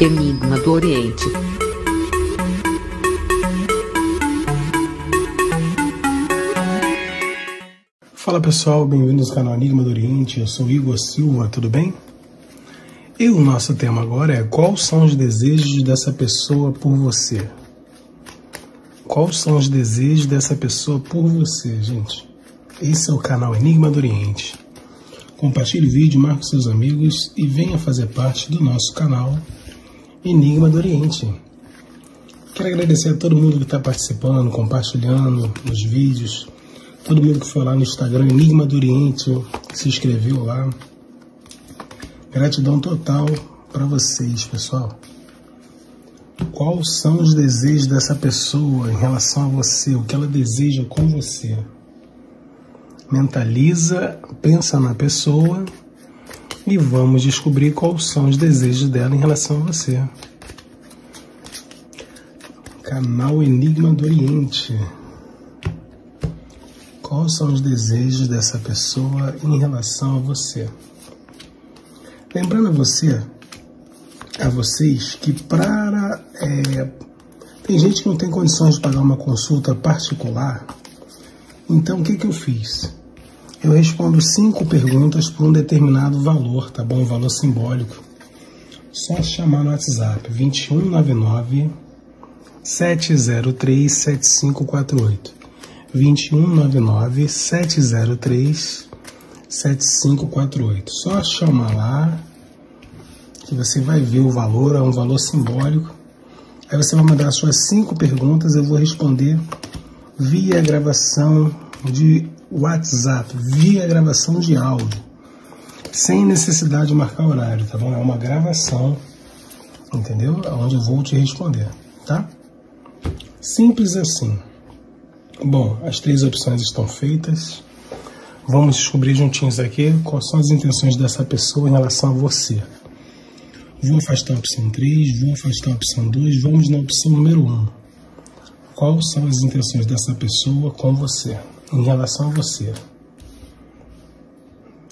Enigma do Oriente. Fala pessoal, bem-vindos ao canal Enigma do Oriente, eu sou Igor Silva, tudo bem? E o nosso tema agora é: quais são os desejos dessa pessoa por você? Quais são os desejos dessa pessoa por você, gente? Esse é o canal Enigma do Oriente. Compartilhe o vídeo, marque seus amigos e venha fazer parte do nosso canal Enigma do Oriente. Quero agradecer a todo mundo que está participando, compartilhando os vídeos, todo mundo que foi lá no Instagram Enigma do Oriente, se inscreveu lá. Gratidão total para vocês, pessoal. Quais são os desejos dessa pessoa em relação a você? O que ela deseja com você? Mentaliza, pensa na pessoa e vamos descobrir quais são os desejos dela em relação a você. Canal Enigma do Oriente. Quais são os desejos dessa pessoa em relação a você? Lembrando a vocês que tem gente que não tem condições de pagar uma consulta particular. Então, o que que eu fiz? Eu respondo 5 perguntas por um determinado valor, tá bom? Um valor simbólico. Só chamar no WhatsApp, 2199-703-7548. 2199-703-7548. Só chamar lá, que você vai ver o valor, é um valor simbólico. Aí você vai mandar as suas 5 perguntas, eu vou responder via gravação de WhatsApp, via gravação de áudio, sem necessidade de marcar horário, tá bom? É uma gravação, entendeu? Onde eu vou te responder, tá? Simples assim. Bom, as 3 opções estão feitas. Vamos descobrir juntinhos aqui quais são as intenções dessa pessoa em relação a você. Vou afastar a opção 3, vou afastar a opção 2, vamos na opção número 1. Quais são as intenções dessa pessoa com você, em relação a você?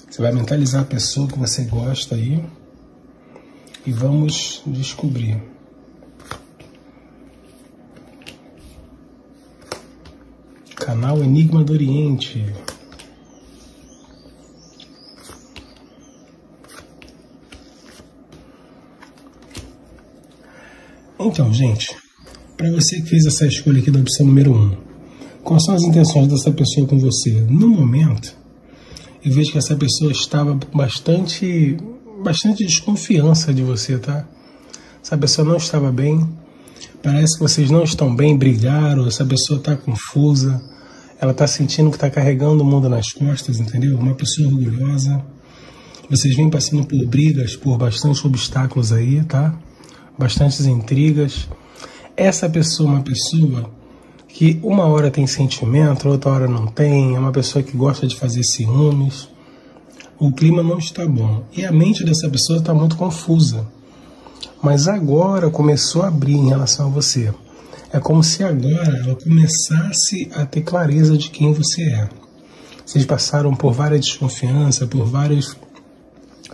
Você vai mentalizar a pessoa que você gosta aí e vamos descobrir. Canal Enigma do Oriente. Então, gente, para você que fez essa escolha aqui da opção número 1, quais são as intenções dessa pessoa com você? No momento, eu vejo que essa pessoa estava com bastante desconfiança de você, tá? Essa pessoa não estava bem, parece que vocês não estão bem, brigaram, essa pessoa está confusa, ela está sentindo que está carregando o mundo nas costas, entendeu? Uma pessoa orgulhosa, vocês vêm passando por brigas, por bastantes obstáculos aí, tá? Bastantes intrigas. Essa pessoa é uma pessoa que uma hora tem sentimento, outra hora não tem, é uma pessoa que gosta de fazer ciúmes, o clima não está bom. E a mente dessa pessoa está muito confusa, mas agora começou a abrir em relação a você. É como se agora ela começasse a ter clareza de quem você é. Vocês passaram por várias desconfianças, por vários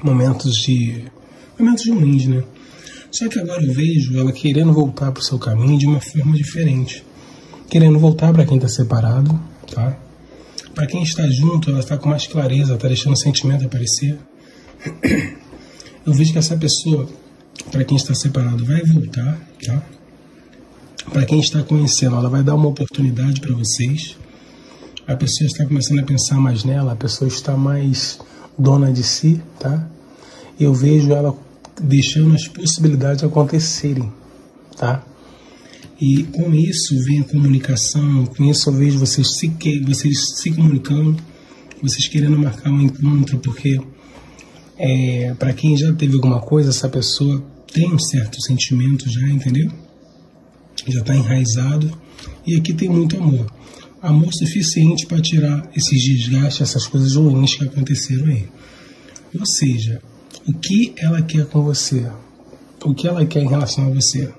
momentos ruins, né? Só que agora eu vejo ela querendo voltar para o seu caminho de uma forma diferente. Querendo voltar para quem está separado, tá? Para quem está junto, ela está com mais clareza, está deixando o sentimento aparecer. Eu vejo que essa pessoa, para quem está separado, vai voltar, tá? Para quem está conhecendo, ela vai dar uma oportunidade para vocês. A pessoa está começando a pensar mais nela, a pessoa está mais dona de si, tá? Eu vejo ela deixando as possibilidades acontecerem, tá? E com isso vem a comunicação, com isso eu vejo vocês se comunicando, vocês querendo marcar um encontro, porque para quem já teve alguma coisa, essa pessoa tem um certo sentimento já, entendeu? Já está enraizado, e aqui tem muito amor. Amor suficiente para tirar esses desgastes, essas coisas ruins que aconteceram aí. Ou seja, o que ela quer com você? O que ela quer em relação a você?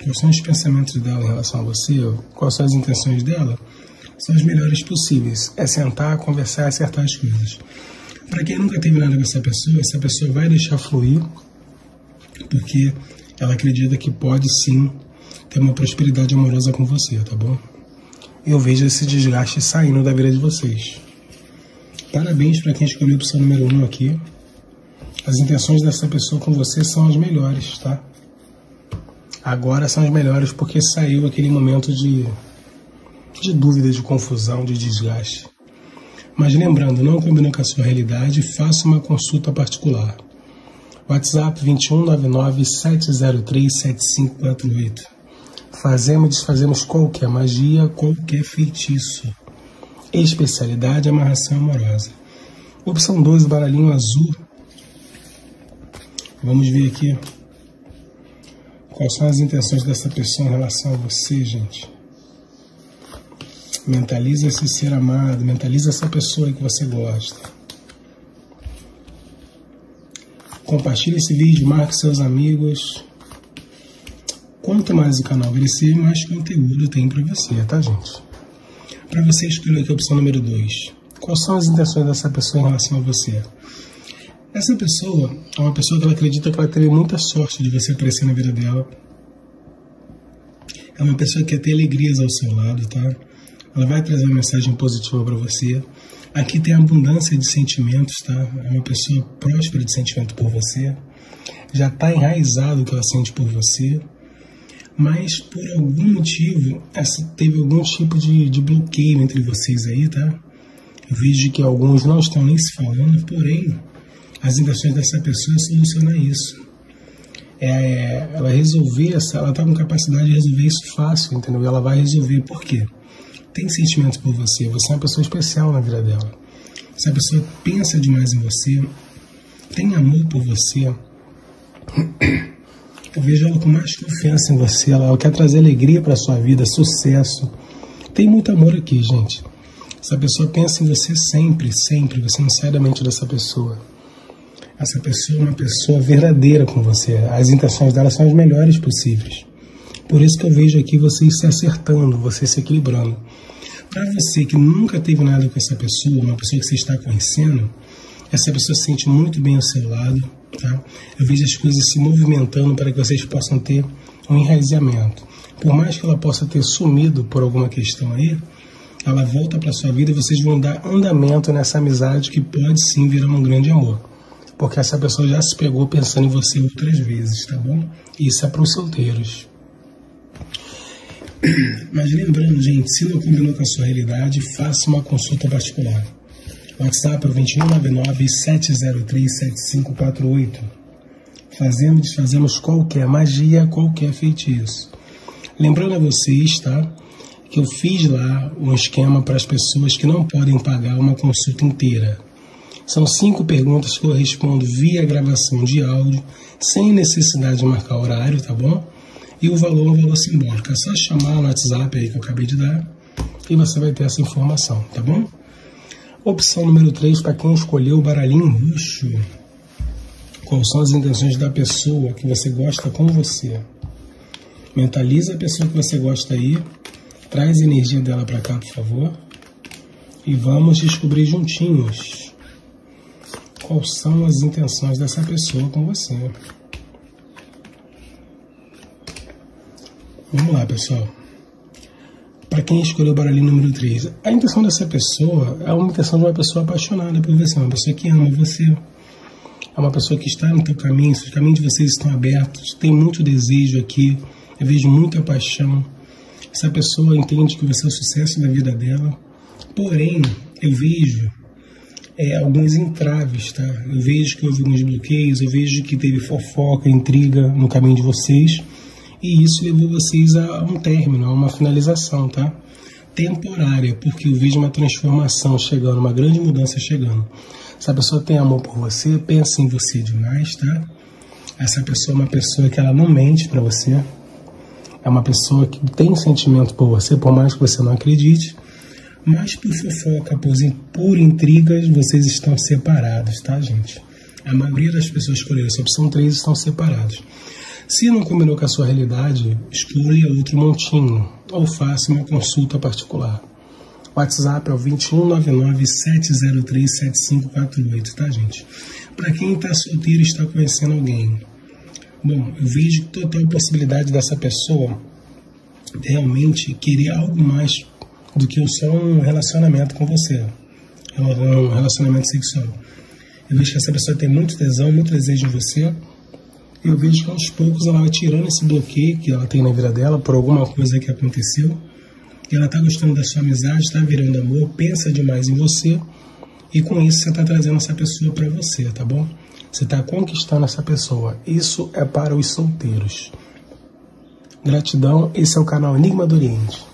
Quais são os pensamentos dela em relação a você? Quais são as intenções dela? São as melhores possíveis. É sentar, conversar, acertar as coisas. Para quem nunca teve nada com essa pessoa vai deixar fluir, porque ela acredita que pode sim ter uma prosperidade amorosa com você, tá bom? Eu vejo esse desgaste saindo da vida de vocês. Parabéns para quem escolheu a opção número 1 aqui. As intenções dessa pessoa com você são as melhores, tá? Agora são as melhores porque saiu aquele momento de dúvida, de confusão, de desgaste. Mas lembrando, não combina com a sua realidade, faça uma consulta particular. WhatsApp 21 99 703 7548. Fazemos e desfazemos qualquer magia, qualquer feitiço. Especialidade, amarração amorosa. Opção 12, baralhinho azul. Vamos ver aqui quais são as intenções dessa pessoa em relação a você, gente. Mentaliza esse ser amado, mentaliza essa pessoa que você gosta. Compartilhe esse vídeo, marque seus amigos. Quanto mais o canal crescer, mais conteúdo tem para você, tá, gente? Para você escolher aqui a opção número 2. Quais são as intenções dessa pessoa em relação a você? Essa pessoa é uma pessoa que ela acredita que vai ter muita sorte de você aparecer na vida dela. É uma pessoa que quer ter alegrias ao seu lado, tá? Ela vai trazer uma mensagem positiva para você. Aqui tem abundância de sentimentos, tá? É uma pessoa próspera de sentimento por você. Já está enraizado o que ela sente por você. Mas, por algum motivo, teve algum tipo de bloqueio entre vocês aí, tá? Eu vejo que alguns não estão nem se falando, porém... as intenções dessa pessoa é solucionar isso. Ela resolver, ela está com capacidade de resolver isso fácil, entendeu? E ela vai resolver. Por quê? Tem sentimentos por você. Você é uma pessoa especial na vida dela. Essa pessoa pensa demais em você. Tem amor por você. Eu vejo ela com mais confiança em você. Ela quer trazer alegria para sua vida, sucesso. Tem muito amor aqui, gente. Essa pessoa pensa em você sempre, sempre. Você não sai da mente dessa pessoa. Essa pessoa é uma pessoa verdadeira com você. As intenções dela são as melhores possíveis. Por isso que eu vejo aqui vocês se acertando, vocês se equilibrando. Para você que nunca teve nada com essa pessoa, uma pessoa que você está conhecendo, essa pessoa se sente muito bem ao seu lado, tá? Eu vejo as coisas se movimentando para que vocês possam ter um enraizamento. Por mais que ela possa ter sumido por alguma questão aí, ela volta para a sua vida e vocês vão dar andamento nessa amizade que pode sim virar um grande amor. Porque essa pessoa já se pegou pensando em você outras vezes, tá bom? Isso é para os solteiros. Mas lembrando, gente, se não combinou com a sua realidade, faça uma consulta particular. WhatsApp é 21 99 703 7548. Fazemos e desfazemos qualquer magia, qualquer feitiço. Lembrando a vocês, tá? Que eu fiz lá um esquema para as pessoas que não podem pagar uma consulta inteira. São 5 perguntas que eu respondo via gravação de áudio, sem necessidade de marcar horário, tá bom? E o valor é um valor simbólico. É só chamar no WhatsApp aí que eu acabei de dar e você vai ter essa informação, tá bom? Opção número 3, para quem escolheu o baralhinho roxo. Quais são as intenções da pessoa que você gosta com você? Mentaliza a pessoa que você gosta aí, traz a energia dela para cá, por favor. E vamos descobrir juntinhos. Quais são as intenções dessa pessoa com você? Vamos lá, pessoal. Para quem escolheu o baralhinho número 3, a intenção dessa pessoa é uma intenção de uma pessoa apaixonada por você, uma pessoa que ama você, é uma pessoa que está no teu caminho, os caminhos de vocês estão abertos, tem muito desejo aqui, eu vejo muita paixão. Essa pessoa entende que você é o sucesso da vida dela, porém, eu vejo... alguns entraves, tá? Eu vejo que houve alguns bloqueios, eu vejo que teve fofoca, intriga no caminho de vocês, e isso levou vocês a um término, a uma finalização, tá? Temporária, porque eu vejo uma transformação chegando, uma grande mudança chegando. Essa pessoa tem amor por você, pensa em você demais, tá? Essa pessoa é uma pessoa que ela não mente pra você, é uma pessoa que tem sentimento por você, por mais que você não acredite. Mas por fofoca, por intrigas, vocês estão separados, tá, gente? A maioria das pessoas escolheram essa opção 3 estão separados. Se não combinou com a sua realidade, escolha outro montinho ou faça uma consulta particular. WhatsApp é o 21 99 703 7548, tá, gente? Para quem está solteiro e está conhecendo alguém, Bom, eu vejo total possibilidade dessa pessoa realmente querer algo mais do que só um relacionamento com você, um relacionamento sexual. Eu vejo que essa pessoa tem muito tesão, muito desejo em você. Eu vejo que aos poucos ela vai tirando esse bloqueio que ela tem na vida dela por alguma coisa que aconteceu. E ela está gostando da sua amizade, está virando amor, pensa demais em você. E com isso você está trazendo essa pessoa para você, tá bom? Você está conquistando essa pessoa. Isso é para os solteiros. Gratidão, esse é o canal Enigma do Oriente.